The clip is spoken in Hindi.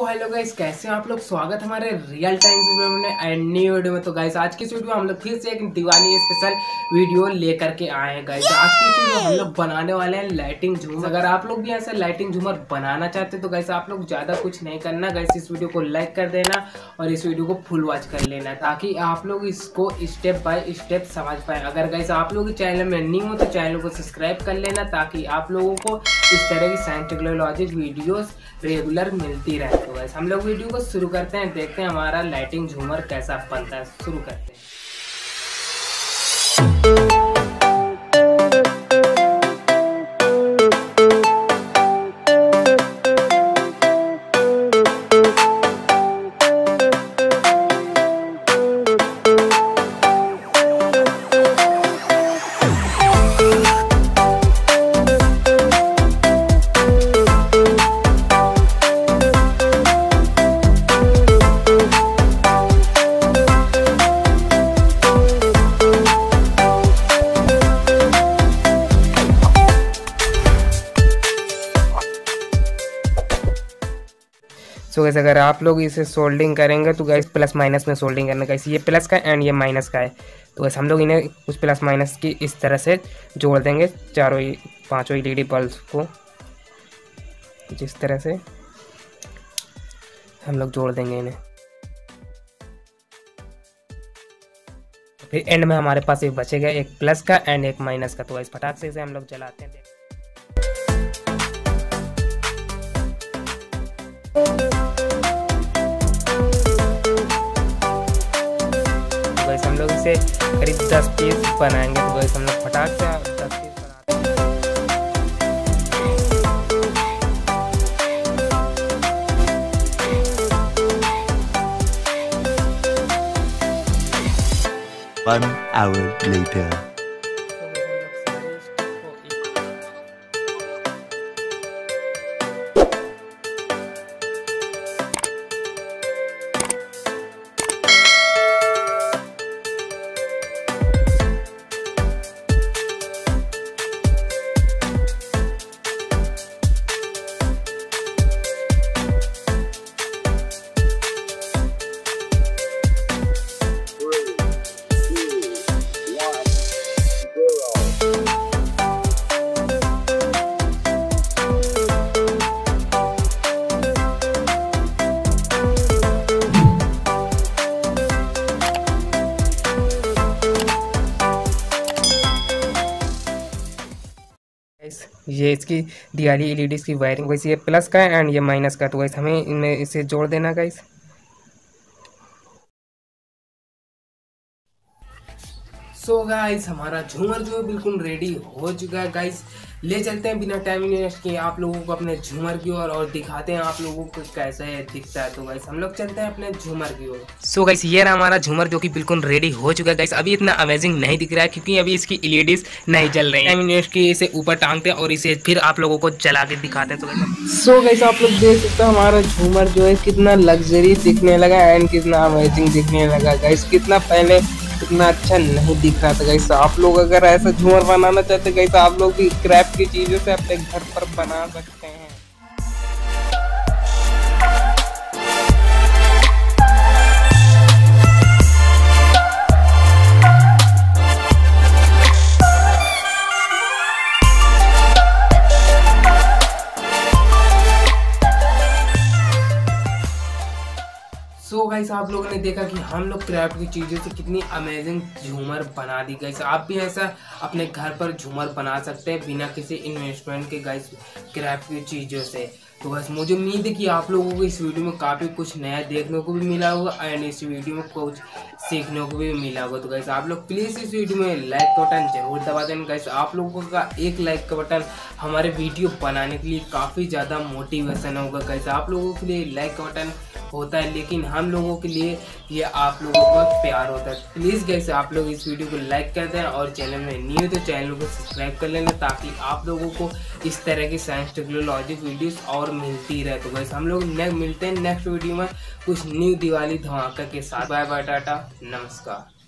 तो हेलो गाइस, कैसे हैं आप लोग। स्वागत हमारे रियल टाइम में एंड न्यू वीडियो में। तो गाइस आज की इस वीडियो में हम लोग फिर से एक दिवाली स्पेशल वीडियो लेकर के आए हैं। गाइस आज की इस वीडियो हम लोग बनाने वाले हैं लाइटिंग झूमर। अगर आप लोग भी ऐसे लाइटिंग झूमर बनाना चाहते हैं तो गाइस आप लोग ज़्यादा कुछ नहीं करना। गाइस इस वीडियो को लाइक कर देना और इस वीडियो को फुल वॉच कर लेना ताकि आप लोग इसको स्टेप बाय स्टेप समझ पाएँ। अगर गाइस आप लोग चैनल में न्यू हो तो चैनल को सब्सक्राइब कर लेना ताकि आप लोगों को इस तरह की साइंस टेक्नोलॉजी वीडियोस रेगुलर मिलती रहे। तो गाइस हम लोग वीडियो को शुरू करते हैं, देखते हैं हमारा लाइटिंग झूमर कैसा बनता है। शुरू करते हैं। तो गाइस अगर आप लोग इसे सोल्डिंग करेंगे तो गाइस प्लस माइनस में सोल्डिंग करना। गाइस ये प्लस का एंड ये माइनस का है, तो गाइस हम लोग इन्हें उस प्लस माइनस की इस तरह से जोड़ देंगे चारों ही पाँचों एलईडी बल्ब को। जिस तरह से हम लोग जोड़ देंगे इन्हें, फिर एंड में हमारे पास एक बचेगा एक प्लस का एंड एक माइनस का। तो गाइस फटाक से इसे हम लोग जलाते हैं। हम लोग इसे करीब 10 पीस बनाएंगे। तो गाइस हम लोग फटाक से 10 पीस बनाते हैं। ये इसकी दियाली एलईडी की वायरिंग। वैसे ये प्लस का है एंड ये माइनस का, तो वैसे हमें इनमें इसे जोड़ देना। गाइस सो गाइस हमारा झूमर जो है बिल्कुल रेडी हो चुका है। गाइस ले चलते हैं बिना टाइम इन्वेस्ट किए आप लोगों को अपने झूमर की ओर और दिखाते हैं आप लोगों को कैसा है दिखता है। तो गाइस हम लोग चलते हैं अपने झूमर की ओर। सो गाइस ये रहा हमारा झूमर जो कि बिल्कुल रेडी हो चुका है। गाइस अभी इतना अमेजिंग नहीं दिख रहा है क्योंकि अभी इसकी एलईडीज नहीं जल रही है। टाइम इन्वेस्ट किए इसे ऊपर टांगते हैं और इसे फिर आप लोगों को जला के दिखाते हैं। तो सो गाइस आप लोग देख सकते हो हमारा झूमर जो है कितना लग्जरी दिखने लगा एंड कितना अमेजिंग दिखने लगा। गाइस कितना पहले इतना अच्छा नहीं दिख रहा था। गाइस आप लोग अगर ऐसा झूमर बनाना चाहते गाइस आप लोग भी क्रैप की चीज़ों से अपने घर पर बना सकते हैं। तो गाइस आप लोगों ने देखा कि हम लोग क्राफ्ट की चीज़ों से कितनी अमेजिंग झूमर बना दी। गाइस आप भी ऐसा अपने घर पर झूमर बना सकते हैं बिना किसी इन्वेस्टमेंट के गाइस क्राफ्ट की चीज़ों से। तो बस मुझे उम्मीद है कि आप लोगों को इस वीडियो में काफ़ी कुछ नया देखने को भी मिला होगा एंड इस वीडियो में कुछ सीखने को भी मिला होगा। तो गाइस आप लोग प्लीज़ इस वीडियो में लाइक का बटन जरूर दबा देना। गाइस आप लोगों का एक लाइक का बटन हमारे वीडियो बनाने के लिए काफ़ी ज़्यादा मोटिवेशन होगा। गाइस आप लोगों के लिए लाइक का बटन होता है लेकिन हम लोगों के लिए ये आप लोगों का प्यार होता है। प्लीज़ गाइस आप लोग इस वीडियो को लाइक कर दें और चैनल में न्यू तो चैनल को सब्सक्राइब कर लेना ताकि आप लोगों को इस तरह की साइंस टेक्नोलॉजी वीडियोस और मिलती रहे। तो गाइस हम लोग मिलते हैं नेक्स्ट वीडियो में कुछ न्यू दिवाली धमाका के साथ। बाय बाय, टाटा, नमस्कार।